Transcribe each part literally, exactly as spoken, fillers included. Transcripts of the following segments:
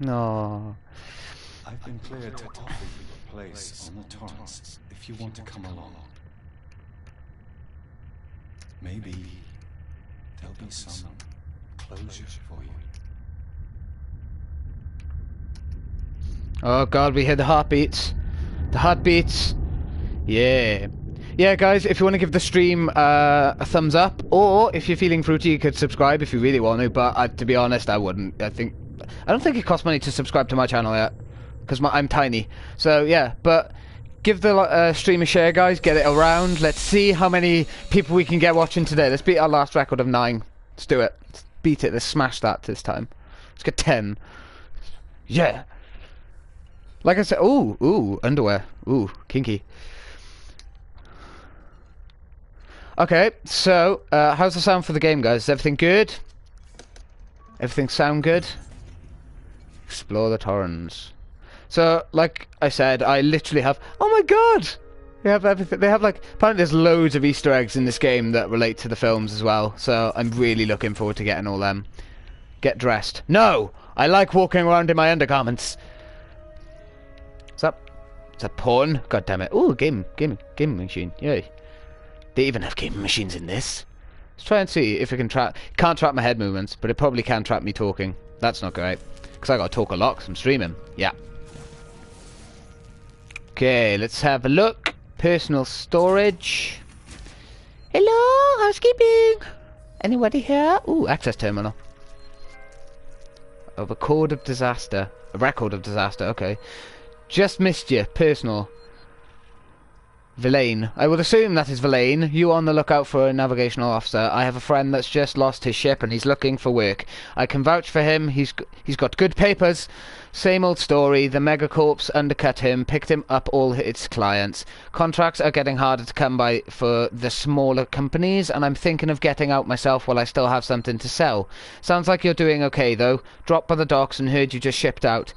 No. I've been cleared to top of your place on the Torrens if you want to come along. Maybe there'll be some closure for you. Oh god, we hear the heartbeats. The heartbeats. Yeah. Yeah, guys, if you want to give the stream uh, a thumbs up, or if you're feeling fruity, you could subscribe if you really want to, but I, to be honest, I wouldn't. I think I don't think it costs money to subscribe to my channel yet, because I'm tiny. So, yeah, but give the uh, stream a share, guys. Get it around. Let's see how many people we can get watching today. Let's beat our last record of nine. Let's do it. Let's beat it. Let's smash that this time. Let's get ten. Yeah. Like I said, ooh, ooh, underwear. Ooh, kinky. Okay, so, uh, how's the sound for the game, guys? Is everything good? Everything sound good? Explore the Torrens. So, like I said, I literally have... Oh my god! They have everything. They have, like... Apparently there's loads of Easter eggs in this game that relate to the films as well. So, I'm really looking forward to getting all them. Get dressed. No! I like walking around in my undergarments. What's up? Is that porn? God damn it. Ooh, game, game, game machine. Yay. They even have gaming machines in this. Let's try and see if it can trap... Can't trap my head movements, but it probably can trap me talking. That's not great. Because I got to talk a lot because I'm streaming. Yeah. Okay, let's have a look. Personal storage. Hello, housekeeping. Anybody here? Ooh, access terminal. A record of disaster. A record of disaster, okay. Just missed you. Personal. Villain. I would assume that is Villain. You on the lookout for a navigational officer. I have a friend that's just lost his ship and he's looking for work. I can vouch for him. He's he's got good papers. Same old story. The megacorps undercut him, picked him up all its clients. Contracts are getting harder to come by for the smaller companies, and I'm thinking of getting out myself while I still have something to sell. Sounds like you're doing okay, though. Dropped by the docks and heard you just shipped out.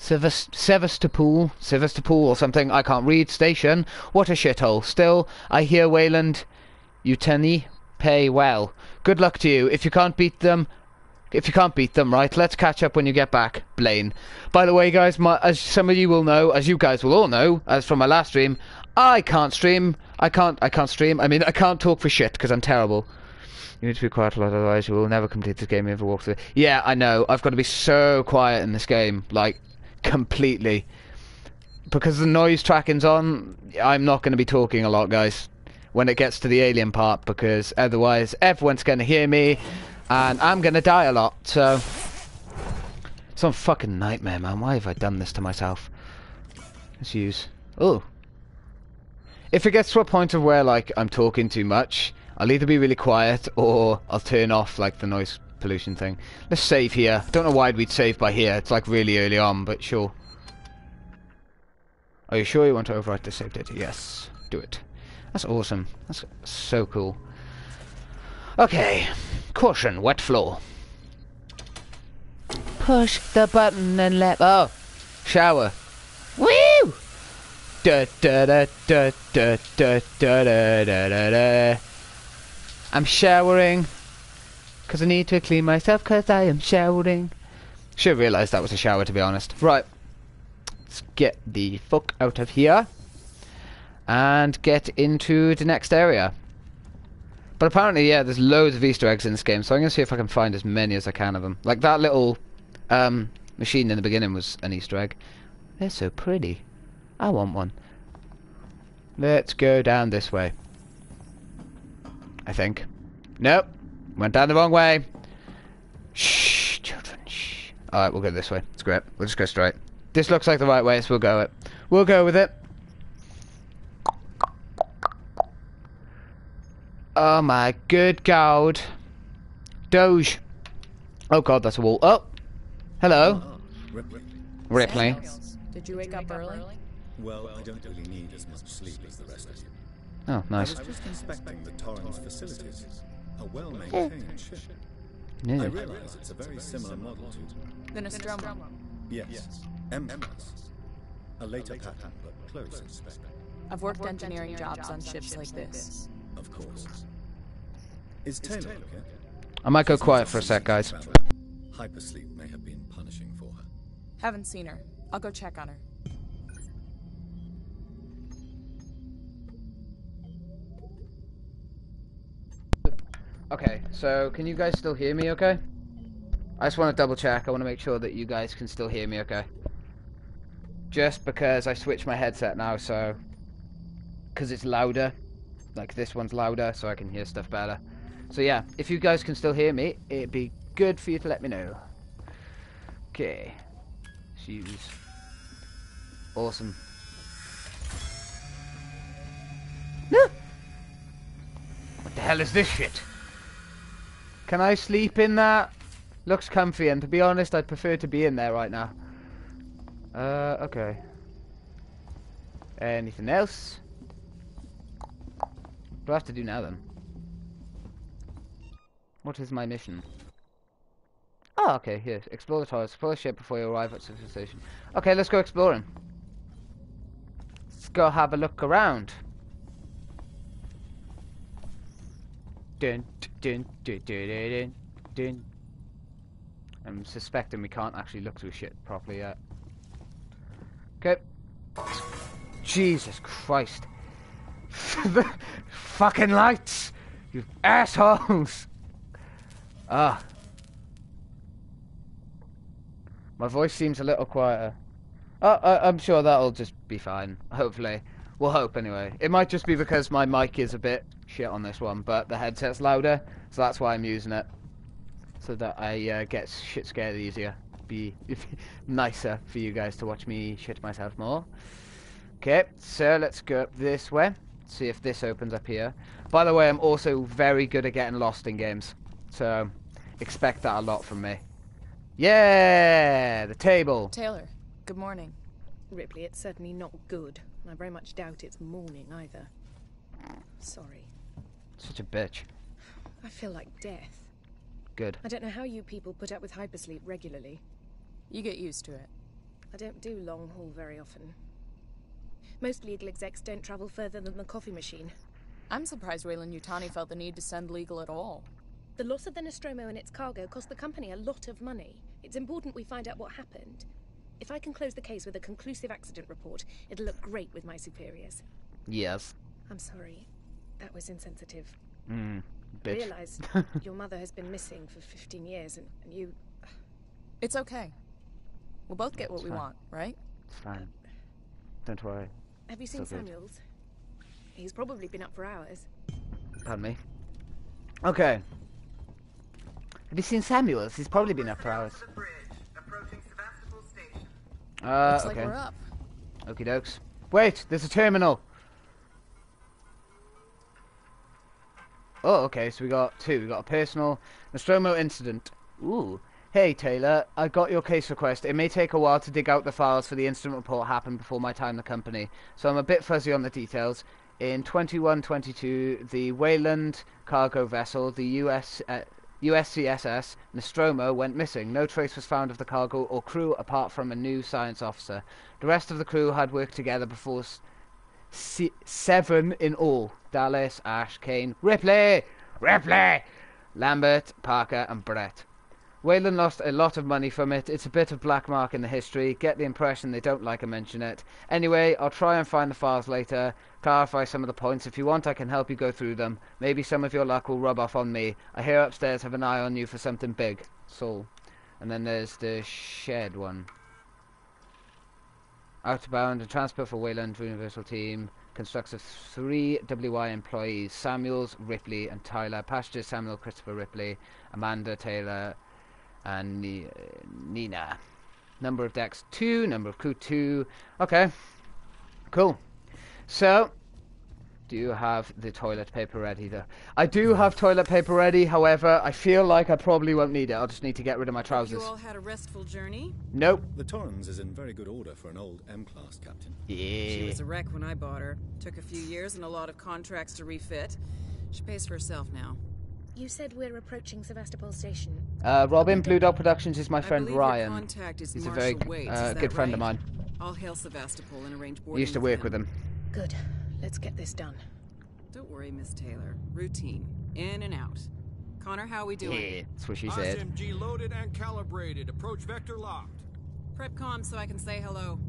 Sevastopol, Sevastopol or something, I can't read, station, what a shithole. Still, I hear Weyland-Yutani pay well. Good luck to you, if you can't beat them, if you can't beat them, right, let's catch up when you get back, Blaine. By the way, guys, my, as some of you will know, as you guys will all know, as from my last stream, I can't stream, I can't, I can't stream, I mean, I can't talk for shit, because I'm terrible. You need to be quiet a lot, otherwise you will never complete this game, you ever walk through. Yeah, I know, I've got to be so quiet in this game, like... completely, because the noise tracking's on. I'm not going to be talking a lot, guys, when it gets to the alien part, because otherwise everyone's going to hear me and I'm going to die a lot. So it's a fucking nightmare, man. Why have I done this to myself? Let's use... oh, if it gets to a point of where like I'm talking too much, I'll either be really quiet or I'll turn off like the noise pollution thing. Let's save here. Don't know why we'd save by here. It's like really early on, but sure. Are you sure you want to overwrite the save data? Yes. Do it. That's awesome. That's so cool. Okay. Caution. Wet floor. Push the button and let... oh. Shower. Woo! Da da da da da da da da da da. I'm showering. Because I need to clean myself, because I am showering. Should have realised that was a shower, to be honest. Right. Let's get the fuck out of here. And get into the next area. But apparently, yeah, there's loads of Easter eggs in this game. So I'm going to see if I can find as many as I can of them. Like that little um, machine in the beginning was an Easter egg. They're so pretty. I want one. Let's go down this way. I think. Nope. Went down the wrong way. Shh, children, shh. Alright, we'll go this way. Screw it. We'll just go straight. This looks like the right way, so we'll go it. We'll go with it. Oh my good god. Doge. Oh god, that's a wall. Oh! Hello. Ripley. Ripley. Did you wake up early? Well, I don't really need as much sleep as the rest of you. Oh, nice. I was just inspecting the Torrens facilities. A well-maintained yeah. ship. Yeah. I realize it's a very similar model to the Nostromo. Yes. M M S. A later pattern, but close in spec. I've worked engineering jobs on ships like this. Of course. Is Taylor okay? I might go quiet for a sec, guys. Hypersleep may have been punishing for her. Haven't seen her. I'll go check on her. Okay, so can you guys still hear me okay? I just want to double check. I want to make sure that you guys can still hear me okay. Just because I switched my headset now, so... Because it's louder. Like, this one's louder, so I can hear stuff better. So yeah, if you guys can still hear me, it'd be good for you to let me know. Okay. Shoes. Awesome. No! What the hell is this shit? Can I sleep in that? Looks comfy, and to be honest, I'd prefer to be in there right now. Uh, okay. Anything else? What do I have to do now, then? What is my mission? Oh, okay, here. Explore the Torrens. Explore the ship before you arrive at civilization. Okay, let's go exploring. Let's go have a look around. Dun, dun, dun, dun, dun, dun. I'm suspecting we can't actually look through shit properly yet. Okay. Jesus Christ. The fucking lights! You assholes! Ah. My voice seems a little quieter. Oh, I, I'm sure that'll just be fine. Hopefully. We'll hope anyway. It might just be because my mic is a bit shit on this one, but the headset's louder, so that's why I'm using it. So that I uh, get shit scared easier. Be nicer for you guys to watch me shit myself more. Okay, so let's go up this way. See if this opens up here. By the way, I'm also very good at getting lost in games. So, expect that a lot from me. Yeah! The table! Taylor, good morning. Ripley, it's certainly not good. I very much doubt it's morning either. Sorry. Such a bitch. I feel like death. Good. I don't know how you people put up with hypersleep regularly. You get used to it. I don't do long haul very often. Most legal execs don't travel further than the coffee machine. I'm surprised Weyland-Yutani felt the need to send legal at all. The loss of the Nostromo and its cargo cost the company a lot of money. It's important we find out what happened. If I can close the case with a conclusive accident report, it'll look great with my superiors. Yes. I'm sorry. That was insensitive. Hmm. I realize your mother has been missing for fifteen years, and, and you... It's okay. We'll both get what we want, right? It's fine. Don't worry. Have you seen Samuels? He's probably been up for hours. Pardon me. Okay. Have you seen Samuels? He's probably been up for hours. The bridge, approaching Sevastopol station. Uh, Looks okay. Like we're up. Okie dokes. Wait, there's a terminal. Oh, okay, so we got two. We got a personal Nostromo incident. Ooh. Hey, Taylor, I got your case request. It may take a while to dig out the files for the incident report happened before my time in the company, so I'm a bit fuzzy on the details. In twenty-one twenty-two, the Weyland cargo vessel, the U S uh, U S C S S, Nostromo, went missing. No trace was found of the cargo or crew apart from a new science officer. The rest of the crew had worked together before... Se seven in all. Dallas, Ash, Kane, Ripley! Ripley! Lambert, Parker, and Brett. Weyland lost a lot of money from it. It's a bit of black mark in the history. Get the impression they don't like to mention it. Anyway, I'll try and find the files later. Clarify some of the points. If you want, I can help you go through them. Maybe some of your luck will rub off on me. I hear upstairs have an eye on you for something big. Saul. And then there's the shared one. Outbound and transfer for Weyland Universal Team constructs of three W I employees: Samuels, Ripley, and Tyler. Passenger: Samuel, Christopher, Ripley, Amanda, Taylor, and Ni Nina. Number of decks two. Number of crew two. Okay, cool. So, do you have the toilet paper ready, though? I do have toilet paper ready. However, I feel like I probably won't need it. I'll just need to get rid of my trousers. You all had a restful journey? Nope. The Torrens is in very good order for an old M class captain. Yeah. She was a wreck when I bought her. Took a few years and a lot of contracts to refit. She pays for herself now. You said we're approaching Sevastopol station. Uh, Robin, Blue Dog Productions is my friend Ryan. Your contact is He's Marshall a very uh, good right? friend of mine. I'll hail Sevastopol and arrange boarding. Used to work with him. Good. Let's get this done. Don't worry, Miss Taylor. Routine. In and out. Connor, how we doing? Yeah, that's what she said. S M G loaded and calibrated. Approach vector locked. Prep comm so I can say hello.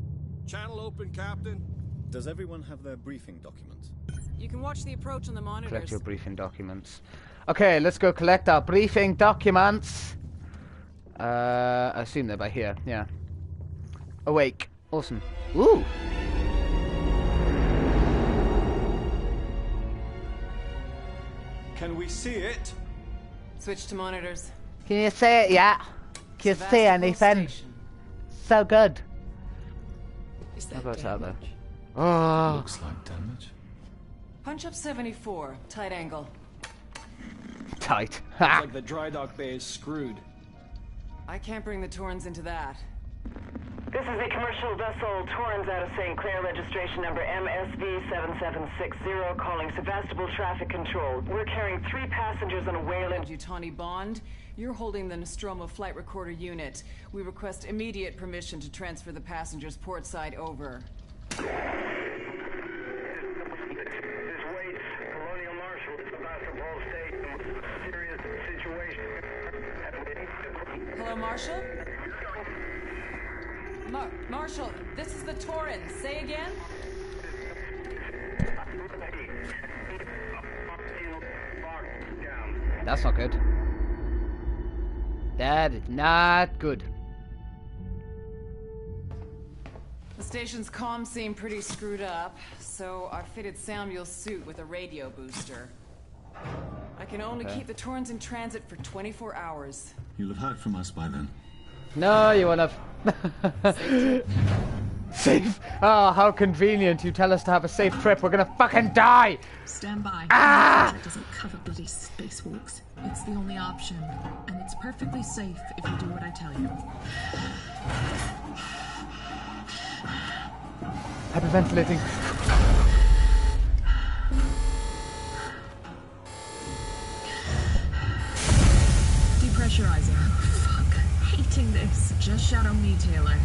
Channel open, Captain. Does everyone have their briefing document? You can watch the approach on the monitors. Collect your briefing documents. Okay, let's go collect our briefing documents. Uh, I assume they're by here, yeah. Awake. Awesome. Ooh! Can we see it? Switch to monitors. Can you see it yet? Can you see anything? Station. So good. Is that How about damage? That though? Oh. Looks like damage. Punch up seventy-four. Tight angle. Tight. Looks like the dry dock bay is screwed. I can't bring the Torrens into that. This is the commercial vessel Torrens out of Saint Clair, registration number M S V seven seven six zero, calling Sevastopol Traffic Control. We're carrying three passengers on a Weyland-Yutani bond. You're holding the Nostromo flight recorder unit. We request immediate permission to transfer the passengers port side over. Hello, Marshal? Mar Marshal, this is the Torrens. Say again? That's not good. That is not good. The station's comms seem pretty screwed up, so I fitted Samuel's suit with a radio booster. I can only okay. keep the Torrens in transit for twenty-four hours. You'll have heard from us by then. No, you won't have. Safe. Safe. Oh, how convenient. You tell us to have a safe trip. We're gonna fucking die. Stand by. Ah! It doesn't cover bloody spacewalks. It's the only option. And it's perfectly safe if you do what I tell you. Hyperventilating. Depressurizing. Fuck. Hating this. Just shadow me, Taylor.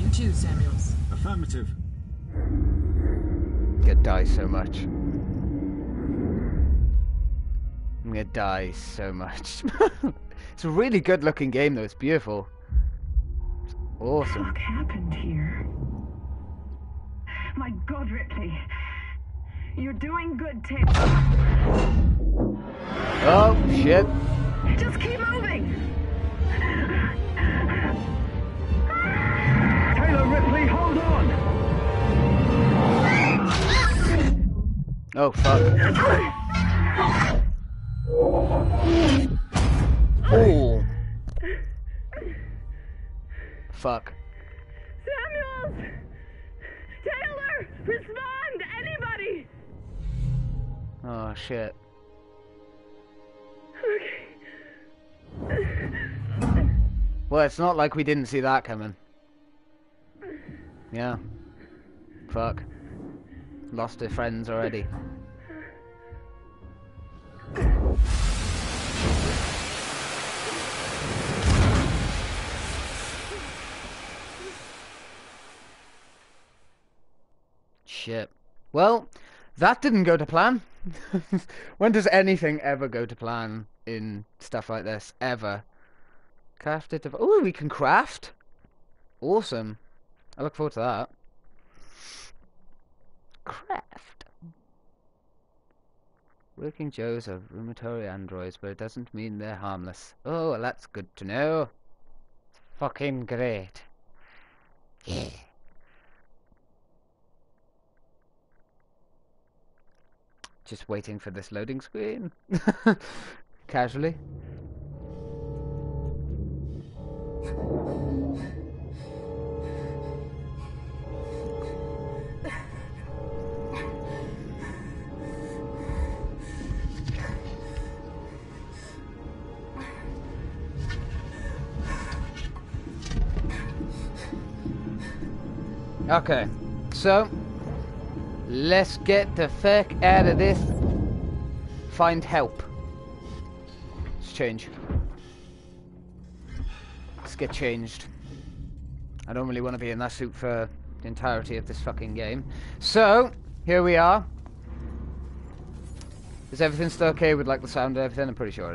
You too, Samuels. Affirmative. I'm gonna die so much. I'm gonna die so much. It's a really good looking game though, it's beautiful. It's awesome. What happened here? My god, Ripley. You're doing good, Taylor. Oh, shit. Just keep moving! Taylor, Ripley, hold on! Oh, fuck. Oh. Fuck. Samuels! Taylor! Respond! Anybody! Oh, shit. Okay. Well, it's not like we didn't see that coming. Yeah. Fuck. Lost her friends already. Shit. Well, that didn't go to plan. When does anything ever go to plan in stuff like this? Ever. Craft it. Oh, we can craft. Awesome. I look forward to that. Craft. Working Joes are rheumatoid androids, but it doesn't mean they're harmless. Oh, well, that's good to know. Fucking great. Yeah. Just waiting for this loading screen. Casually. Okay, so let's get the fuck out of this. Find help. Let's change. Let's get changed. I don't really want to be in that suit for the entirety of this fucking game. So, here we are. Is everything still okay with like the sound and everything? I'm pretty sure.